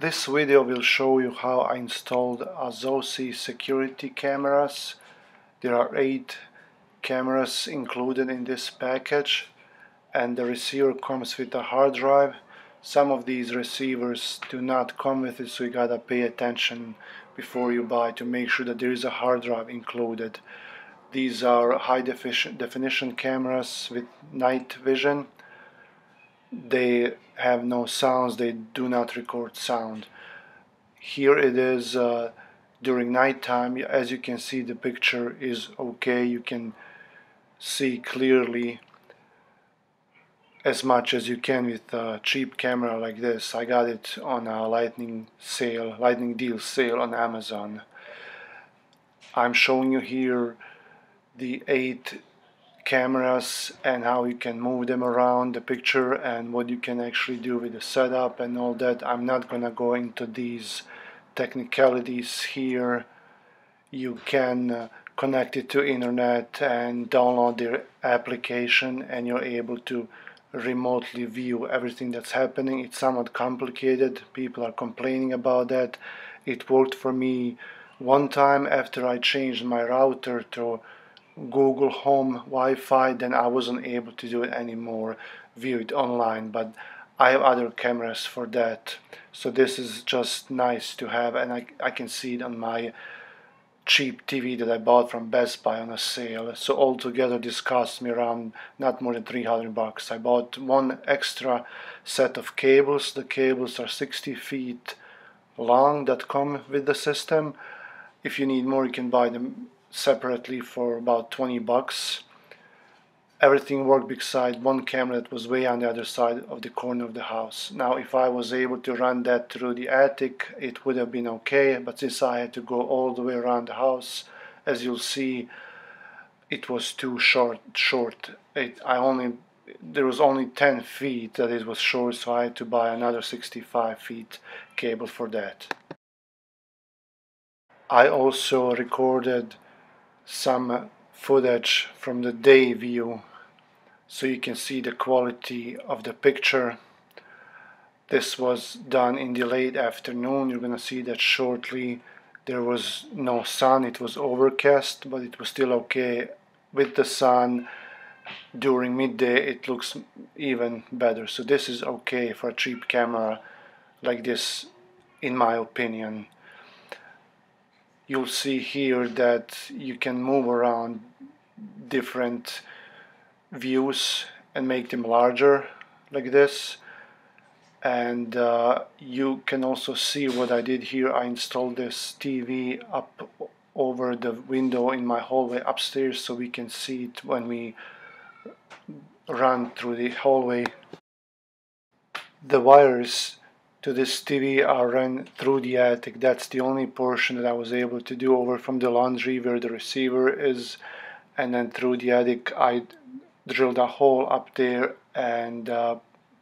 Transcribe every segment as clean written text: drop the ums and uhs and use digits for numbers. This video will show you how I installed Zosi security cameras. There are 8 cameras included in this package, and the receiver comes with a hard drive. Some of these receivers do not come with it, so you gotta pay attention before you buy to make sure that there is a hard drive included. These are high definition cameras with night vision. They have no sounds, they do not record sound. Here it is during nighttime. As you can see, the picture is okay. You can see clearly as much as you can with a cheap camera like this. I got it on a lightning deal sale on Amazon. I'm showing you here the 8 cameras and how you can move them around the picture and what you can actually do with the setup and all that. I'm not gonna go into these technicalities here. You can connect it to internet and download their application, and you're able to remotely view everything that's happening. It's somewhat complicated. People are complaining about that. It worked for me one time after I changed my router to Google Home Wi-Fi, then I wasn't able to do it anymore, view it online, but I have other cameras for that. So this is just nice to have, and I can see it on my cheap TV that I bought from Best Buy on a sale. So altogether this cost me around not more than $300. I bought one extra set of cables. The cables are 60 feet long that come with the system. If you need more, you can buy them separately for about $20. Everything worked beside one camera that was way on the other side of the corner of the house. Now, if I was able to run that through the attic, it would have been okay, but since I had to go all the way around the house, as you'll see, it was too short. There was only 10 feet that it was short, so I had to buy another 65 feet cable for that. I also recorded some footage from the day view, so you can see the quality of the picture. This was done in the late afternoon. You're gonna see that shortly. There was no sun, it was overcast, but it was still okay with the sun. During midday it looks even better, so this is okay for a cheap camera like this, in my opinion. You'll see here that you can move around different views and make them larger like this, and you can also see what I did here. I installed this TV up over the window in my hallway upstairs, so we can see it when we run through the hallway. The wires to this TV are run through the attic. That's the only portion that I was able to do, over from the laundry where the receiver is, and then through the attic I drilled a hole up there and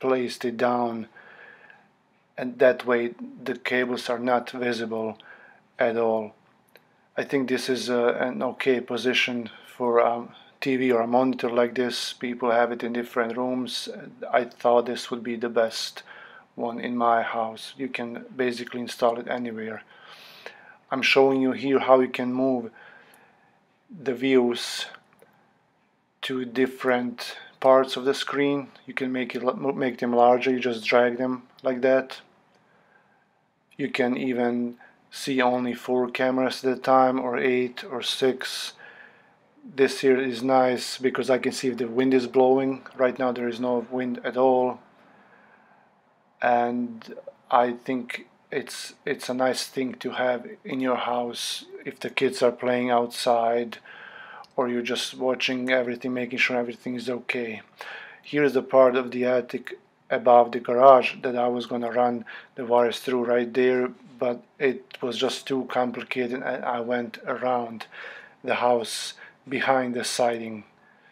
placed it down, and that way the cables are not visible at all. I think this is an okay position for TV or a monitor like this. People have it in different rooms. I thought this would be the best one in my house. You can basically install it anywhere. I'm showing you here how you can move the views to different parts of the screen. You can make them larger. You just drag them like that. You can even see only 4 cameras at a time, or 8 or 6. This here is nice because I can see if the wind is blowing. Right now there is no wind at all, and I think it's a nice thing to have in your house if the kids are playing outside, or you're just watching everything, making sure everything is okay. Here's the part of the attic above the garage that I was gonna run the wires through right there, but it was just too complicated and I went around the house behind the siding,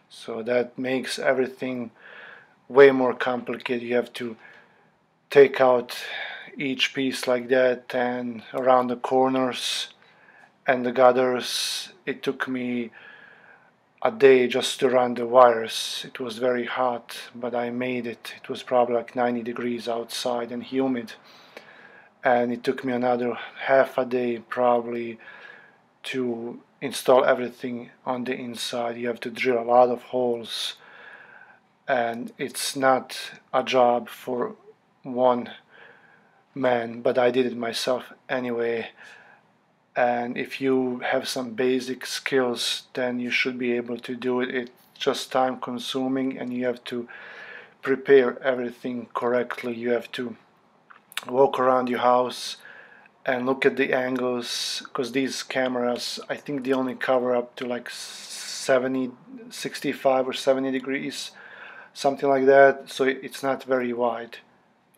so that makes everything way more complicated. You have to take out each piece like that, and around the corners and the gutters. It took me a day just to run the wires. It was very hot, but I made it. It was probably like 90 degrees outside and humid, and it took me another half a day probably to install everything on the inside. You have to drill a lot of holes, and it's not a job for one man, but I did it myself anyway. And if you have some basic skills, then you should be able to do it. It's just time consuming, and you have to prepare everything correctly. You have to walk around your house and look at the angles, because these cameras, I think they only cover up to like 65 or 70 degrees, something like that, so it's not very wide.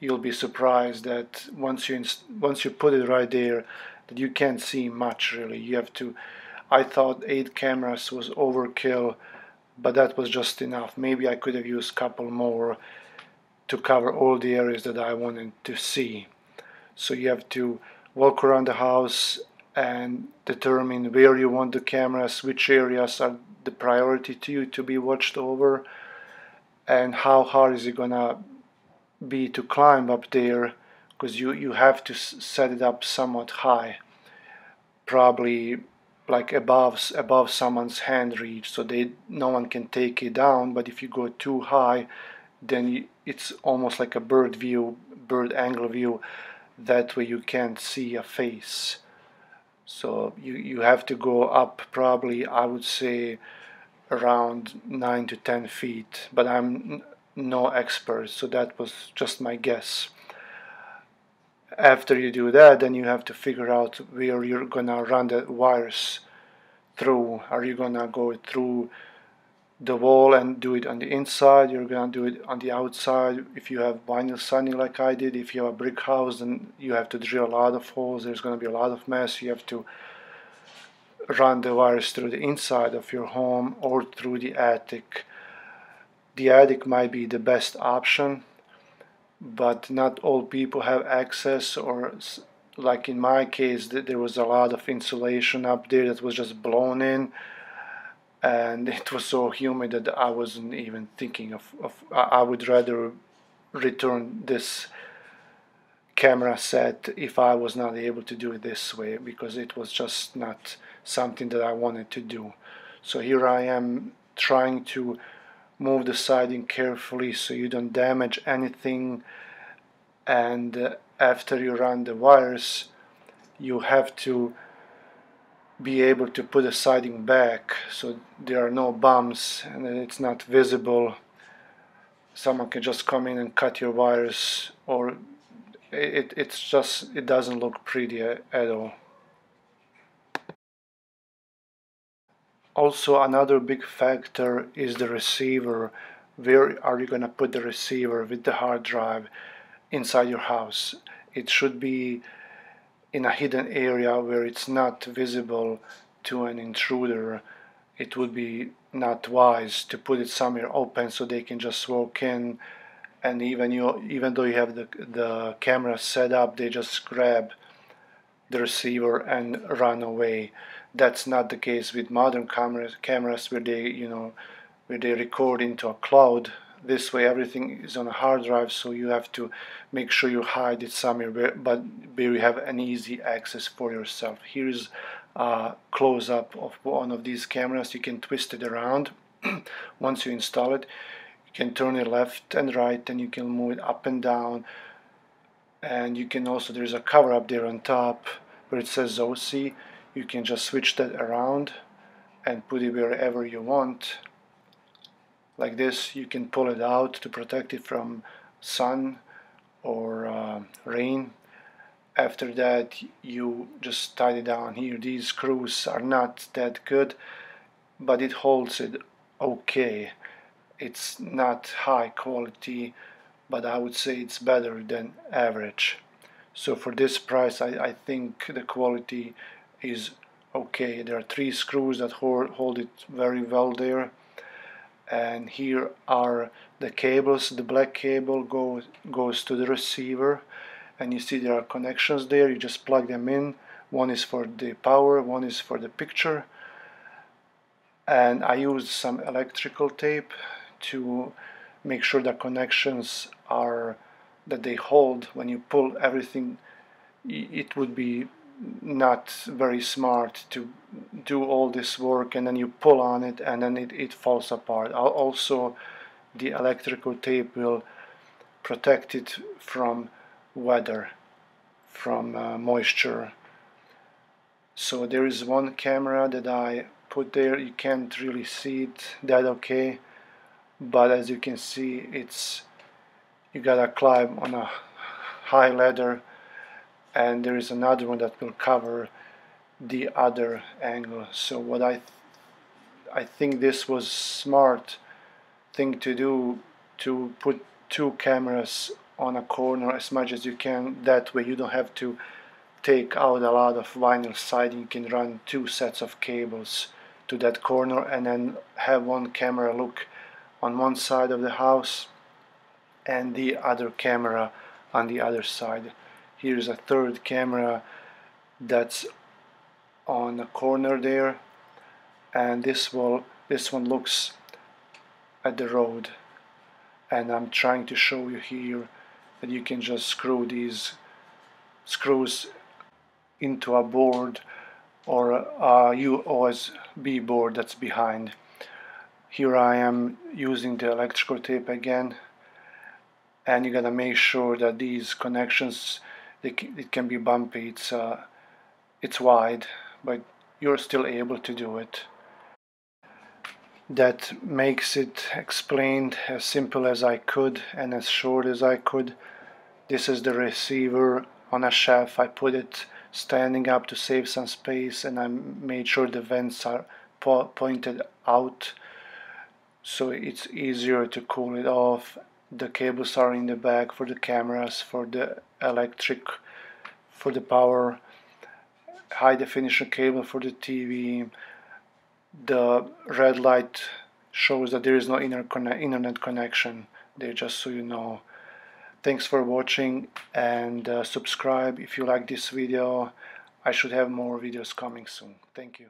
You'll be surprised that once you put it right there, that you can't see much really. You have to, I thought 8 cameras was overkill, but that was just enough. Maybe I could have used a couple more to cover all the areas that I wanted to see. So you have to walk around the house and determine where you want the cameras, which areas are the priority to you to be watched over, and how hard is it gonna be to climb up there, because you have to set it up somewhat high, probably like above someone's hand reach, so no one can take it down. But if you go too high, then it's almost like a bird angle view. That way you can't see a face. So you have to go up probably, I would say, around 9 to 10 feet, but I'm no expert, so that was just my guess. After you do that, then you have to figure out where you're gonna run the wires through. Are you gonna go through the wall and do it on the inside? You're gonna do it on the outside. If you have vinyl siding like I did, if you have a brick house, then you have to drill a lot of holes. There's gonna be a lot of mess. You have to run the wires through the inside of your home or through the attic. The attic might be the best option, but not all people have access, or like in my case, there was a lot of insulation up there that was just blown in, and it was so humid that I wasn't even thinking of I would rather return this camera set if I was not able to do it this way, because it was just not something that I wanted to do. So here I am trying to move the siding carefully so you don't damage anything, and after you run the wires, you have to be able to put the siding back so there are no bumps and it's not visible. Someone can just come in and cut your wires, or it doesn't look pretty at all. Also, another big factor is the receiver. Where are you going to put the receiver with the hard drive inside your house? It should be in a hidden area where it's not visible to an intruder. It would be not wise to put it somewhere open so they can just walk in, and even though you have the camera set up, they just grab the receiver and run away. That's not the case with modern cameras where they record into a cloud. This way everything is on a hard drive, so you have to make sure you hide it somewhere where you have an easy access for yourself. Here's a close-up of one of these cameras. You can twist it around. Once you install it, you can turn it left and right, and you can move it up and down, and you can also, there's a cover up there on top where it says Zosi. You can just switch that around and put it wherever you want. Like this, you can pull it out to protect it from sun or rain. After that, you just tie it down here. These screws are not that good, but it holds it okay. It's not high quality, but I would say it's better than average. So for this price, I think the quality is okay. There are 3 screws that hold it very well there. And here are the cables. The black cable goes to the receiver, and you see there are connections there. You just plug them in. One is for the power, one is for the picture, and I used some electrical tape to make sure the connections that they hold when you pull everything it would be not very smart to do all this work and then you pull on it and then it falls apart. Also, the electrical tape will protect it from weather, from moisture. So there is one camera that I put there. You can't really see it that okay, but as you can see, it's, you gotta climb on a high ladder, and there is another one that will cover the other angle. So what I think this was a smart thing to do, to put two cameras on a corner as much as you can. That way you don't have to take out a lot of vinyl siding. You can run two sets of cables to that corner and then have one camera look on one side of the house and the other camera on the other side. Here's a third camera that's on the corner there, and this one looks at the road. And I'm trying to show you here that you can just screw these screws into a board or a USB board that's behind. Here I am using the electrical tape again, and you gotta make sure that these connections, it can be bumpy, it's wide, but you're still able to do it. That makes it explained as simple as I could and as short as I could. This is the receiver on a shelf. I put it standing up to save some space, and I made sure the vents are pointed out so it's easier to cool it off. The cables are in the back for the cameras, for the electric, for the power, high definition cable for the TV. The red light shows that there is no internet connection there, just so you know. Thanks for watching, and subscribe if you like this video. I should have more videos coming soon. Thank you.